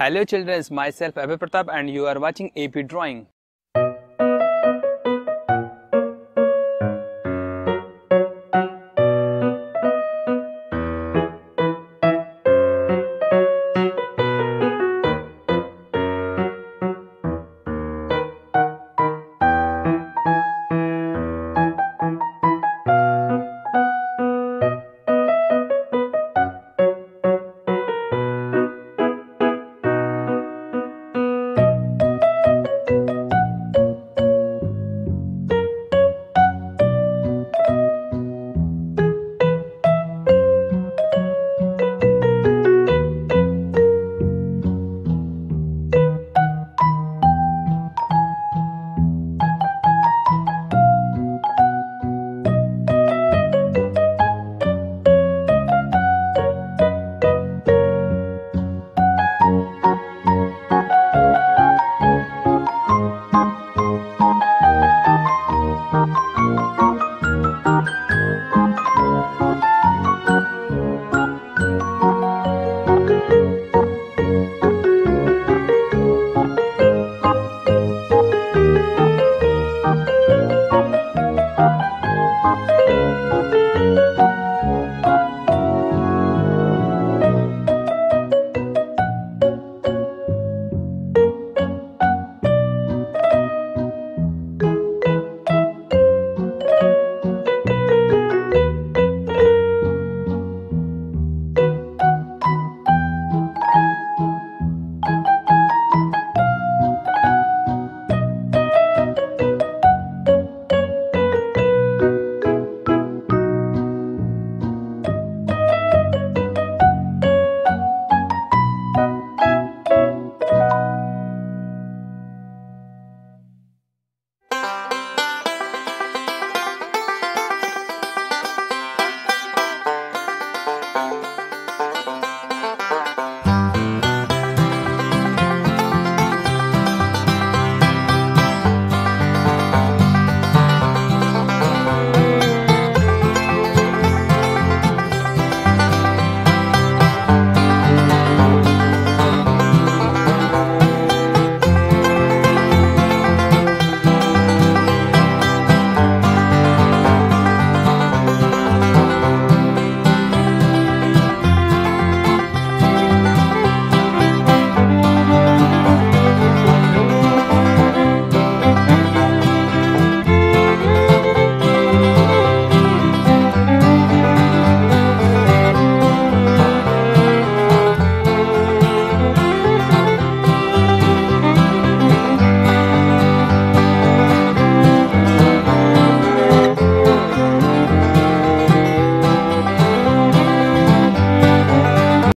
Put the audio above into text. Hello children, myself Abhay Pratap and you are watching AP Drawing.